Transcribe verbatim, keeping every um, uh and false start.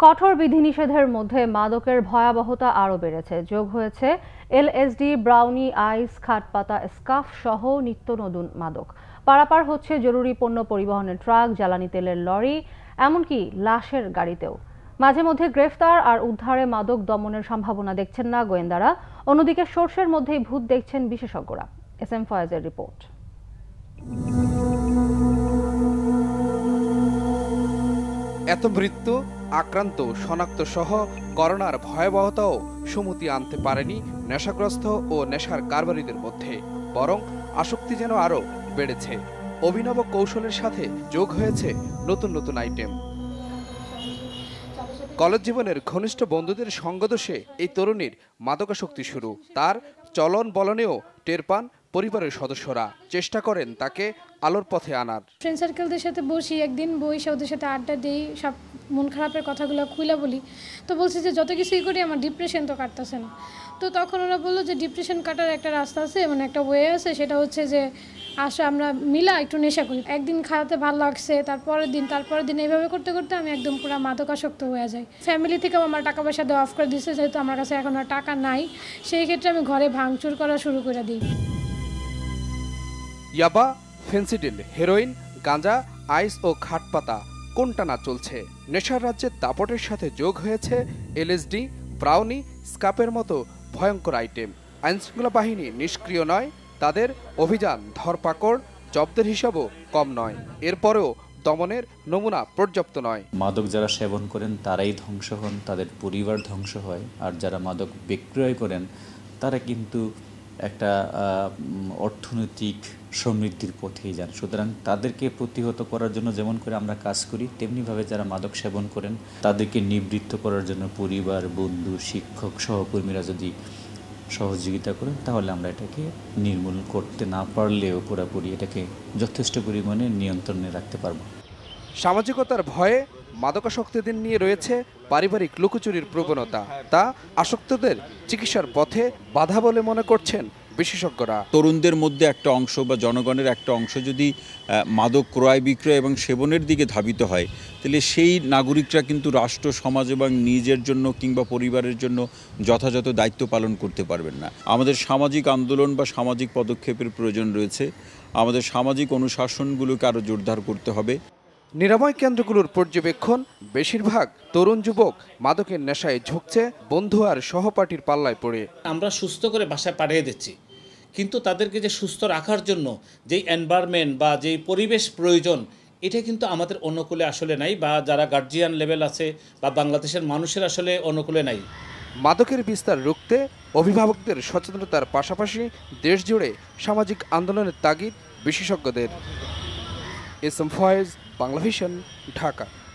कठोर विधिनिषेधेर मध्य मादकेर भयाबहता आरो बेड़ेছে जोग হয়েছে एलएसडी ब्राउनी आइस खाटपाता स्काफ सह नित्य नतून मादक पारापार হচ্ছে जरूरी पण्य परिवहनेर ट्राक जालानी तेलेर लरी एमनकि लाशेर गाड़ीतेও माझे मध्य ग्रेफ्तार और उद्धारे मादक दमनेर सम्भावना देखछेन ना गोयेन्दारा अन्यदिके सर्षेर मध्येई भूत देखछेन विशेषज्ञरा एस एम फयाजेर रिपोर्ट। এত মৃত্যু আক্রান্ত শনাক্ত সহ করোনার ভয়াবহতাও সমুতি আনতে পারেনি নেশাগ্রস্ত ও নেশার কারবারিদের মধ্যে, বরং আসক্তি যেন আরও বেড়েছে। অভিনব কৌশলের সাথে যোগ হয়েছে নতুন নতুন আইটেম। কলেজ জীবনের ঘনিষ্ঠ বন্ধুদের সঙ্গদোষে এই তরুণীর মাদকাসক্তি শুরু। তার চলন বলনেও টের পান পরিবারের সদস্যরা, চেষ্টা করেন তাকে আলোর পথে আনার। ফ্রেন্ড সার্কেলদের সাথে বসি, একদিন বসে ওদের সাথে আড্ডা দেই, সব মন খারাপের কথাগুলো খুইলা বলি। তো বলছি যে যত কিছুই করি আমার ডিপ্রেশন তো কাটতেছে না। তো তখন ওরা বলল যে ডিপ্রেশন কাটার একটা রাস্তা আছে, মানে একটা ওয়ে আছে, সেটা হচ্ছে যে আসো আমরা মিলা একটু নেশা করি। একদিন খাওয়াতে ভালো লাগছে, তারপরের দিন তারপরের দিন এইভাবে করতে করতে আমি একদম পুরো মাদকাসক্ত হয়ে যাই। ফ্যামিলি থেকেও আমার টাকা পয়সা দেওয়া অফ করে দিয়েছে, যেহেতু আমার কাছে এখন আর টাকা নাই সেই ক্ষেত্রে আমি ঘরে ভাঙচুর করা শুরু করে দিই। ইয়াবা, ফেন্সিডিল, হেরোইন, গাঁজা, আইস ও খাটপাতা কোনটা না চলছে। নেশার রাজ্যের দাপটের সাথে যোগ হয়েছে এলএসডি, ব্রাউনি, স্কাপের মতো ভয়ঙ্কর আইটেম। আইনশৃঙ্খলা বাহিনী নিষ্ক্রিয় নয়, তাদের অভিযান ধরপাকড় জব্দের হিসাবও কম নয়। এরপরেও দমনের নমুনা পর্যাপ্ত নয়। মাদক যারা সেবন করেন তারাই ধ্বংস হন, তাদের পরিবার ধ্বংস হয়, আর যারা মাদক বিক্রয় করেন তারা কিন্তু একটা অর্থনৈতিক সমৃদ্ধির পথেই যান। সুতরাং তাদেরকে প্রতিহত করার জন্য যেমন করে আমরা কাজ করি, তেমনিভাবে যারা মাদক সেবন করেন তাদেরকে নিবৃত্ত করার জন্য পরিবার, বন্ধু, শিক্ষক, সহকর্মীরা যদি সহযোগিতা করেন তাহলে আমরা এটাকে নির্মূল করতে না পারলেও পুরোপুরি এটাকে যথেষ্ট পরিমাণে নিয়ন্ত্রণে রাখতে পারব। সামাজিকতার ভয়ে মাদকাসক্তদের নিয়ে রয়েছে পারিবারিক লুকোচুরির প্রবণতা, তা আসক্তদের চিকিৎসার পথে বাধা বলে মনে করছেন বিশেষজ্ঞরা। তরুণদের মধ্যে একটা অংশ বা জনগণের একটা অংশ যদি মাদক ক্রয় বিক্রয় এবং সেবনের দিকে ধাবিত হয়, তাহলে সেই নাগরিকরা কিন্তু রাষ্ট্র, সমাজ এবং নিজের জন্য কিংবা পরিবারের জন্য যথাযথ দায়িত্ব পালন করতে পারবেন না। আমাদের সামাজিক আন্দোলন বা সামাজিক পদক্ষেপের প্রয়োজন রয়েছে। আমাদের সামাজিক অনুশাসনগুলোকে আরও জোরদার করতে হবে। নিরাময় কেন্দ্রগুলোর পর্যবেক্ষণ, বেশিরভাগ তরুণ যুবক মাদকের নেশায় ঝুঁকছে বন্ধু আর সহপাঠীর পাল্লায় পড়ে। আমরা সুস্থ করে বাসায় পাঠিয়ে দিচ্ছি, কিন্তু তাদেরকে যে সুস্থ রাখার জন্য যেই এনভায়রনমেন্ট বা যেই পরিবেশ প্রয়োজন এটা কিন্তু আমাদের অনুকূলে আসলে নাই, বা যারা গার্জিয়ান লেভেল আছে বা বাংলাদেশের মানুষের আসলে অনুকূলে নাই। মাদকের বিস্তার রুখতে অভিভাবকদের সচেতনতার পাশাপাশি দেশ জুড়ে সামাজিক আন্দোলনের তাগিদ বিশেষজ্ঞদের। S M Faiz, Bangla vision, Dhaka.